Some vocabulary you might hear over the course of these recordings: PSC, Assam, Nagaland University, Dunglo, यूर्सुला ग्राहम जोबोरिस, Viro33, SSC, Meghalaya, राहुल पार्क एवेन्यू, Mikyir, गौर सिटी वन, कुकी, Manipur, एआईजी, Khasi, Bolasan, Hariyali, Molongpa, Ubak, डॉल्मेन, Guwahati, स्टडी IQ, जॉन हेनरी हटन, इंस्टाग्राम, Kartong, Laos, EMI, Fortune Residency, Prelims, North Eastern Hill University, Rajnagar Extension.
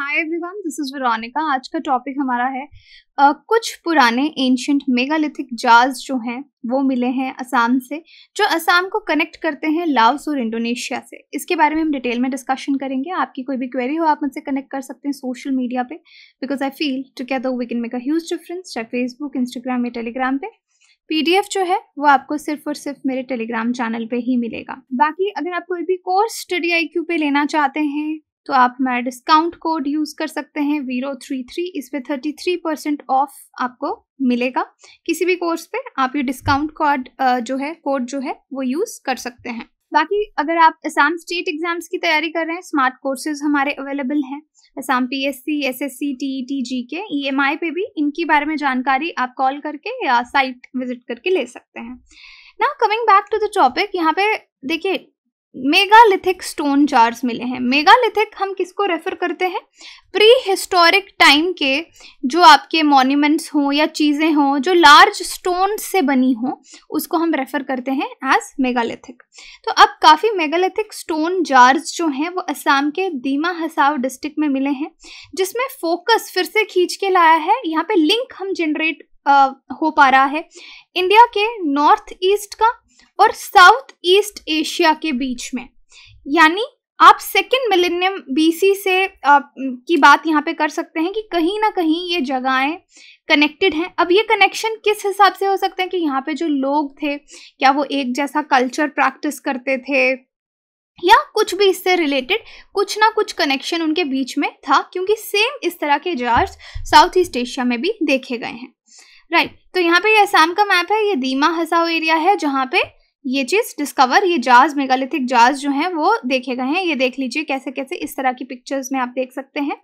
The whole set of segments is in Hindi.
Hi everyone, this is Veronica. आज का टॉपिक हमारा है कुछ पुराने एंशंट मेगालिथिक जार्स जो हैं वो मिले हैं असम से, जो असम को कनेक्ट करते हैं लाओस और इंडोनेशिया से। इसके बारे में हम डिटेल में डिस्कशन करेंगे। आपकी कोई भी क्वेरी हो आप मुझसे कनेक्ट कर सकते हैं सोशल मीडिया पे, because I feel together we can make a huge difference, चाहे फेसबुक, इंस्टाग्राम या टेलीग्राम पे। PDF जो है वो आपको सिर्फ और सिर्फ मेरे टेलीग्राम चैनल पे ही मिलेगा। बाकी अगर आप कोई भी कोर्स स्टडी IQ पे लेना चाहते हैं तो आप हमारा डिस्काउंट कोड यूज़ कर सकते हैं Viro33। इस पर 33% ऑफ आपको मिलेगा किसी भी कोर्स पे। आप ये डिस्काउंट कोड जो है वो यूज़ कर सकते हैं। बाकी अगर आप असम स्टेट एग्जाम्स की तैयारी कर रहे हैं, स्मार्ट कोर्सेज हमारे अवेलेबल हैं। Assam PSC, SSC, TET, GK, EMI पे भी इनकी बारे में जानकारी आप कॉल करके या साइट विजिट करके ले सकते हैं। Now coming back to the topic, यहाँ पे देखिए मेगालिथिक स्टोन जार्स मिले हैं। मेगालिथिक हम किसको रेफर करते हैं? प्री हिस्टोरिक टाइम के जो आपके मॉन्यूमेंट्स हों या चीज़ें हों जो लार्ज स्टोन से बनी हों, उसको हम रेफर करते हैं एज मेगालिथिक। तो अब काफ़ी मेगालिथिक स्टोन जार्स जो हैं वो असम के दीमा हसाओ डिस्ट्रिक्ट में मिले हैं, जिसमें फोकस फिर से खींच के लाया है। यहाँ पे लिंक हम जनरेट हो पा रहा है इंडिया के नॉर्थ ईस्ट का और साउथ ईस्ट एशिया के बीच में। यानी आप सेकेंड मिलेनियम BC से की बात यहाँ पे कर सकते हैं कि कहीं ना कहीं ये जगहें कनेक्टेड हैं। अब ये कनेक्शन किस हिसाब से हो सकते हैं कि यहाँ पे जो लोग थे क्या वो एक जैसा कल्चर प्रैक्टिस करते थे या कुछ भी इससे रिलेटेड, कुछ ना कुछ कनेक्शन उनके बीच में था, क्योंकि सेम इस तरह के जार्स साउथ ईस्ट एशिया में भी देखे गए हैं। राइट, तो यहाँ पे ये असम का मैप है, ये दीमा हसाओ एरिया है जहाँ पे ये चीज़ डिस्कवर, ये जार्स, मेगालिथिक जार्स जो हैं वो देखे गए हैं। ये देख लीजिए कैसे कैसे इस तरह की पिक्चर्स में आप देख सकते हैं।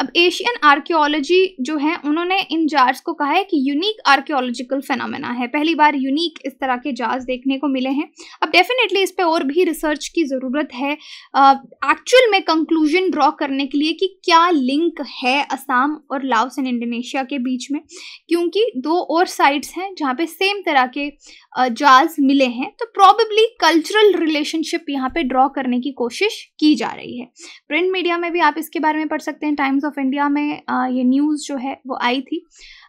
अब एशियन आर्कियोलॉजी जो है उन्होंने इन जार्स को कहा है कि यूनिक आर्कियोलॉजिकल फेनोमेना है। पहली बार यूनिक इस तरह के जार्स देखने को मिले हैं। अब डेफिनेटली इस पे और भी रिसर्च की ज़रूरत है एक्चुअल में कंक्लूजन ड्रॉ करने के लिए कि क्या लिंक है असम और लाओस एंड इंडोनेशिया के बीच में, क्योंकि दो और साइट्स हैं जहाँ पे सेम तरह के जार्स मिले हैं। तो प्रॉबेबली कल्चरल रिलेशनशिप यहाँ पे ड्रॉ करने की कोशिश की जा रही है। प्रिंट मीडिया में भी आप इसके बारे में पढ़ सकते हैं, टाइम्स ऑफ इंडिया में ये न्यूज़ जो है वो आई थी।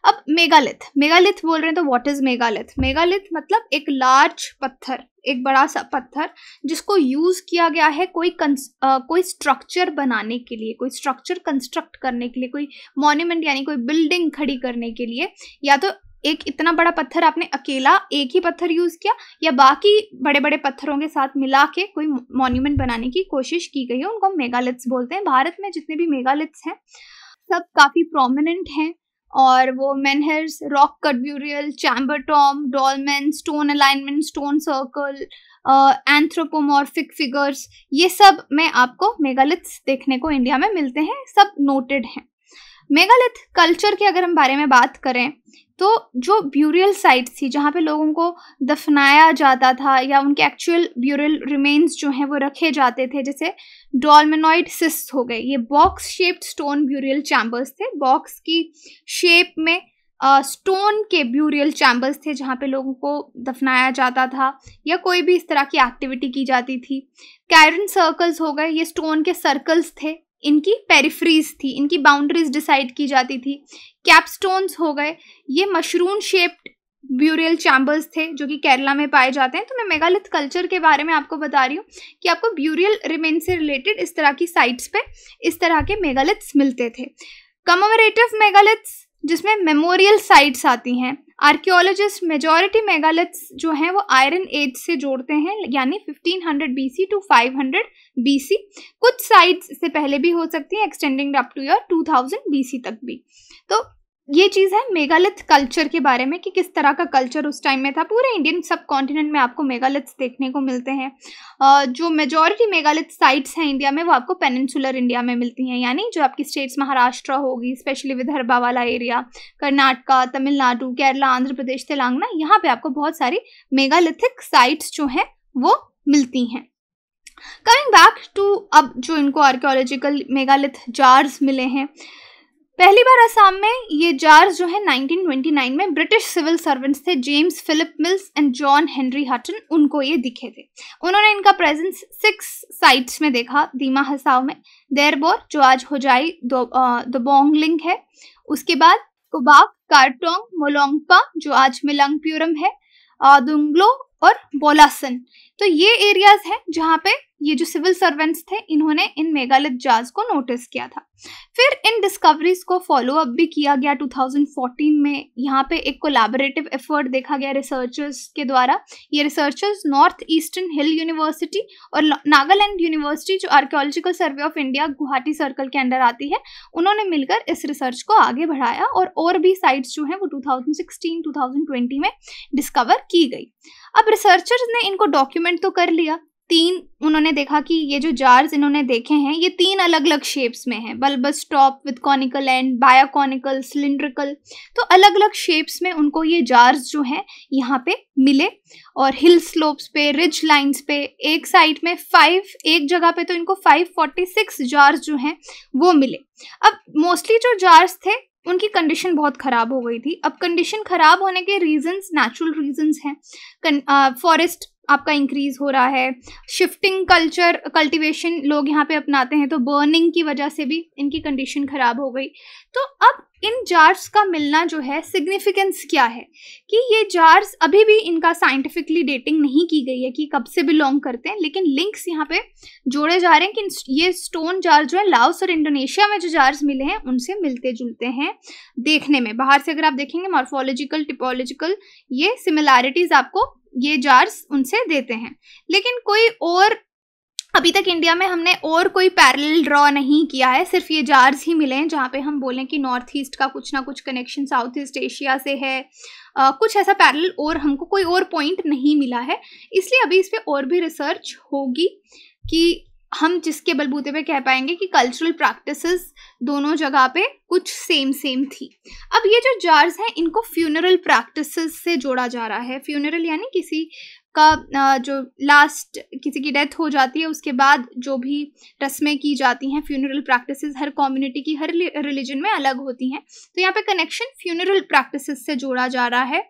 अब मेगालिथ बोल रहे हैं तो व्हाट इज मेगालिथ? मेगालिथ मतलब एक लार्ज पत्थर, एक बड़ा सा पत्थर जिसको यूज़ किया गया है कोई स्ट्रक्चर बनाने के लिए, कोई स्ट्रक्चर कंस्ट्रक्ट करने के लिए, कोई मॉन्यूमेंट यानी कोई बिल्डिंग खड़ी करने के लिए। या तो एक इतना बड़ा पत्थर आपने अकेला एक ही पत्थर यूज़ किया या बाकी बड़े बड़े पत्थरों के साथ मिला के कोई मॉन्यूमेंट बनाने की कोशिश की गई है। उनको मेगालिथ्स बोलते हैं। भारत में जितने भी मेगालिथ्स हैं सब काफ़ी प्रोमिनेंट हैं और वो menhirs, rock cut burial, chamber tomb, dolmen, stone alignment, stone circle, anthropomorphic figures, ये सब में आपको मेगालिथ्स देखने को इंडिया में मिलते हैं, सब नोटेड हैं। मेगालिथ कल्चर के अगर हम बारे में बात करें तो जो ब्यूरियल साइट थी जहाँ पे लोगों को दफनाया जाता था या उनके एक्चुअल ब्यूरियल रिमेन्स जो हैं वो रखे जाते थे, जैसे डॉल्मेनॉइड सिस्ट हो गए, ये box shaped stone burial chambers थे। बॉक्स की शेप में स्टोन के ब्यूरियल चैम्बर्स थे जहाँ पे लोगों को दफनाया जाता था या कोई भी इस तरह की एक्टिविटी की जाती थी। कैरन सर्कल्स हो गए, ये स्टोन के सर्कल्स थे, इनकी पेरिफ्रीज थी, इनकी बाउंड्रीज डिसाइड की जाती थी। कैपस्टोन्स हो गए, ये मशरूम शेप्ड ब्यूरियल चैम्बर्स थे जो कि केरला में पाए जाते हैं। तो मैं मेगालिथ कल्चर के बारे में आपको बता रही हूँ कि आपको ब्यूरियल रिमेन से रिलेटेड इस तरह की साइट्स पे इस तरह के मेगालिथ्स मिलते थे। कमोमरेटिव मेगालिथ्स जिसमें मेमोरियल साइट्स आती हैं, आर्कियोलॉजिस्ट मेजॉरिटी मेगालिथ्स जो हैं वो आयरन एज से जोड़ते हैं, यानी 1500 BC टू 500 BC। कुछ साइट्स इससे पहले भी हो सकती हैं, extending up to year 2000 BC तक भी। तो ये चीज़ है मेगालिथ कल्चर के बारे में कि किस तरह का कल्चर उस टाइम में था। पूरे इंडियन सब कॉन्टिनेंट में आपको मेगालिथ्स देखने को मिलते हैं। जो मेजॉरिटी मेगालिथ साइट्स हैं इंडिया में वो आपको पेनिनसुलर इंडिया में मिलती हैं, यानी जो आपकी स्टेट्स महाराष्ट्र होगी, स्पेशली विदर्भा वाला एरिया, कर्नाटका, तमिलनाडु, केरला, आंध्र प्रदेश, तेलंगाना, यहाँ पर आपको बहुत सारी मेगालिथिक साइट्स जो हैं वो मिलती हैं। कमिंग बैक टू अब जो इनको आर्कियोलॉजिकल मेगालिथ जार्स मिले हैं, पहली बार असम में ये जार्स जो है 1929 में ब्रिटिश सिविल सर्वेंट्स थे James Philip Mills and जॉन हेनरी हटन, उनको ये दिखे थे। उन्होंने इनका प्रेजेंस 6 साइट्स में देखा। दीमा हसाओ में, देरबोर जो आज होजाई दोबोंगलिंग है, उसके बाद उबाक, कार्टोंग, मोलोंगपा जो आज मिलंग प्यूरम है, दुंगलो और बोलासन। तो ये एरियाज हैं जहाँ पे ये जो सिविल सर्वेंट्स थे इन्होंने इन मेगालिथ जार्स को नोटिस किया था। फिर इन डिस्कवरीज को फॉलो अप भी किया गया 2014 में। यहाँ पे एक कोलैबोरेटिव एफर्ट देखा गया रिसर्चर्स के द्वारा। ये रिसर्चर्स नॉर्थ ईस्टर्न हिल यूनिवर्सिटी और नागालैंड यूनिवर्सिटी जो archaeological survey of India Guwahati circle के अंडर आती है, उन्होंने मिलकर इस रिसर्च को आगे बढ़ाया और भी साइट्स जो हैं वो 2016-2020 में डिस्कवर की गई। अब रिसर्चर्स ने इनको डॉक्यूमेंट तो कर लिया। उन्होंने देखा कि ये जो जार्स इन्होंने देखे हैं ये 3 अलग अलग शेप्स में हैं, bulbous top with conical end, biconical, cylindrical. तो अलग अलग शेप्स में उनको ये जार्स जो हैं यहाँ पे मिले और हिल स्लोप्स पे, रिज लाइंस पे। एक साइड में एक जगह पे तो इनको 546 जार्स जो हैं वो मिले। अब मोस्टली जो जार्स थे उनकी कंडीशन बहुत ख़राब हो गई थी। अब कंडीशन ख़राब होने के रीजंस नेचुरल रीजंस हैं। फॉरेस्ट आपका इंक्रीज हो रहा है, शिफ्टिंग कल्टीवेशन लोग यहाँ पे अपनाते हैं, तो बर्निंग की वजह से भी इनकी कंडीशन ख़राब हो गई। तो अब इन जार्स का मिलना जो है, सिग्निफिकेंस क्या है कि ये जार्स अभी भी इनका साइंटिफिकली डेटिंग नहीं की गई है कि कब से बिलोंग करते हैं, लेकिन लिंक्स यहाँ पे जोड़े जा रहे हैं कि ये स्टोन जार्स जो है लाओस और इंडोनेशिया में जो जार्स मिले हैं उनसे मिलते जुलते हैं। देखने में बाहर से अगर आप देखेंगे मॉर्फोलॉजिकल, टिपोलॉजिकल ये सिमिलैरिटीज़ आपको ये जार्स उनसे देते हैं, लेकिन कोई और अभी तक इंडिया में हमने और कोई पैरेलल ड्रॉ नहीं किया है। सिर्फ ये जार्स ही मिले हैं जहाँ पे हम बोलें कि नॉर्थ ईस्ट का कुछ ना कुछ कनेक्शन साउथ ईस्ट एशिया से है। कुछ ऐसा पैरेलल और हमको कोई और पॉइंट नहीं मिला है, इसलिए अभी इस पे और भी रिसर्च होगी कि हम जिसके बलबूते पे कह पाएंगे कि कल्चरल प्रैक्टिसेस दोनों जगह पे कुछ सेम थी। अब ये जो जार्स हैं इनको फ्यूनरल प्रैक्टिसेस से जोड़ा जा रहा है। फ्यूनरल यानी किसी का जो लास्ट किसी की डेथ हो जाती है उसके बाद जो भी रस्में की जाती हैं, फ्यूनरल प्रैक्टिसेस हर कम्युनिटी की, हर रिलीजन में अलग होती हैं। तो यहाँ पे कनेक्शन फ्यूनरल प्रैक्टिसेस से जोड़ा जा रहा है।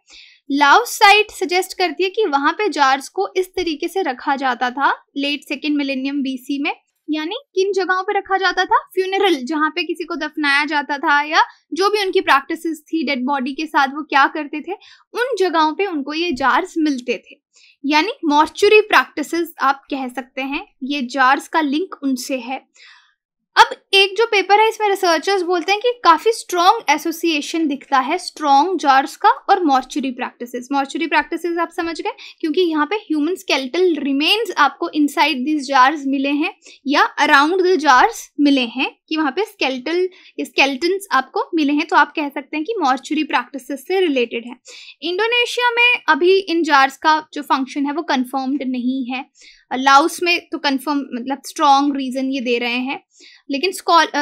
लाओस साइट सजेस्ट करती है कि वहाँ पे जार्स को इस तरीके से रखा जाता था लेट सेकेंड मिलेनियम बीसी में। यानी किन जगहों पे रखा जाता था? फ्यूनरल, जहाँ पे किसी को दफनाया जाता था या जो भी उनकी प्रैक्टिसेस थी, डेड बॉडी के साथ वो क्या करते थे, उन जगहों पे उनको ये जार्स मिलते थे। यानी मॉर्चुरी प्रैक्टिसेस आप कह सकते हैं, ये जार्स का लिंक उनसे है। अब एक जो पेपर है इसमें रिसर्चर्स बोलते हैं कि काफ़ी स्ट्रॉन्ग एसोसिएशन दिखता है स्ट्रॉन्ग जार्स का और मॉर्चुरी प्रैक्टिसेस। मॉर्चुरी प्रैक्टिसेस आप समझ गए, क्योंकि यहाँ पे ह्यूमन स्केलेटल रिमेन्स आपको इनसाइड दिस जार्स मिले हैं या अराउंड द जार्स मिले हैं कि वहाँ पे स्केलेटन्स आपको मिले हैं। तो आप कह सकते हैं कि मॉर्चुरी प्रैक्टिसेस से रिलेटेड है। इंडोनेशिया में अभी इन जार्स का जो फंक्शन है वो कन्फर्म्ड नहीं है। लाओस में तो कन्फर्म मतलब स्ट्रॉन्ग रीज़न ये दे रहे हैं, लेकिन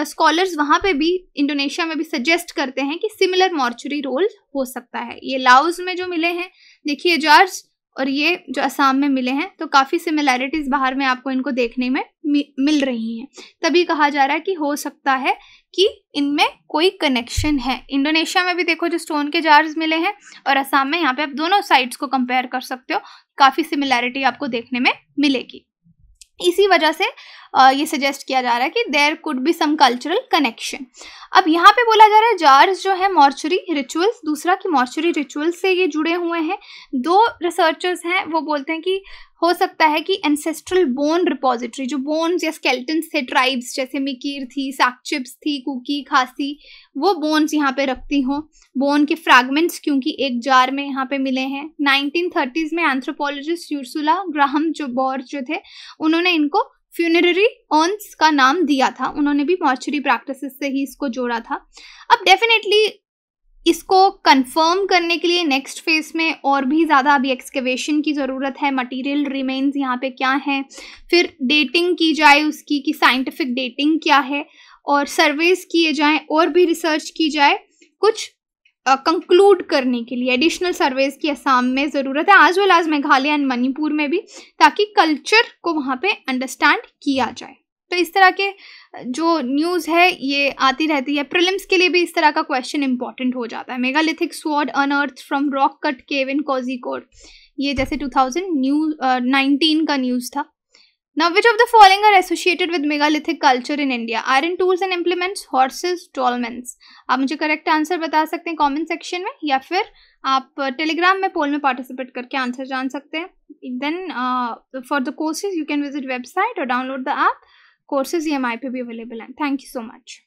स्कॉलर्स वहाँ पे भी, इंडोनेशिया में भी सजेस्ट करते हैं कि सिमिलर मॉर्चुरी रोल हो सकता है। ये लाओस में जो मिले हैं देखिए जार्स, और ये जो असम में मिले हैं, तो काफ़ी सिमिलैरिटीज़ बाहर में आपको इनको देखने में मिल रही हैं। तभी कहा जा रहा है कि हो सकता है कि इनमें कोई कनेक्शन है। इंडोनेशिया में भी देखो जो स्टोन के जार्स मिले हैं और असम में, यहाँ पे आप दोनों साइड्स को कंपेयर कर सकते हो, काफ़ी सिमिलैरिटी आपको देखने में मिलेगी। इसी वजह से ये सजेस्ट किया जा रहा है कि there could be some cultural connection. अब यहाँ पे बोला जा रहा है जार्स जो है मॉर्चुरी रिचुअल्स, दूसरा कि मॉर्चुरी रिचुअल्स से ये जुड़े हुए हैं। 2 रिसर्चर्स हैं वो बोलते हैं कि हो सकता है कि एंसेस्ट्रल बोन रिपोजिटरी, जो बोन्स या स्केलेटन्स थे ट्राइब्स जैसे मिकीर थी, साक्चिप्स थी, कुकी, खासी, वो बोन्स यहाँ पे रखती हों। बोन के फ्रैगमेंट्स क्योंकि एक जार में यहाँ पे मिले हैं। 1930s में एंथ्रोपोलॉजिस्ट यूर्सुला ग्राहम जोबोरिस जो थे, उन्होंने इनको फ्यूनररी अर्न्स का नाम दिया था। उन्होंने भी मॉर्चरी प्रैक्टिसेस से ही इसको जोड़ा था। अब डेफिनेटली इसको कंफर्म करने के लिए नेक्स्ट फेज में और भी ज़्यादा अभी एक्सकेवेशन की ज़रूरत है। मटेरियल रिमेन्स यहाँ पे क्या हैं, फिर डेटिंग की जाए उसकी कि साइंटिफिक डेटिंग क्या है, और सर्वेस किए जाएं और भी रिसर्च की जाए कुछ कंक्लूड करने के लिए। एडिशनल सर्वेस की असम में ज़रूरत है, as well as Meghalaya and Manipur में भी, ताकि कल्चर को वहाँ पे अंडरस्टैंड किया जाए। तो इस तरह के जो न्यूज़ है ये आती रहती है। प्रीलिम्स के लिए भी इस तरह का क्वेश्चन इंपॉर्टेंट हो जाता है। Megalithic sword unearth from rock cut cave in Kozhikode, ये जैसे 2019 का न्यूज़ था। Now which of the following are associated with megalithic culture in India? Iron tools and implements, horses, dolmens. आप मुझे करेक्ट आंसर बता सकते हैं कमेंट सेक्शन में, या फिर आप टेलीग्राम में पोल में पार्टिसिपेट करके आंसर जान सकते हैं। Then for the courses you can visit website और download the app. Courses EMI पे भी अवेलेबल हैं। Thank you so much.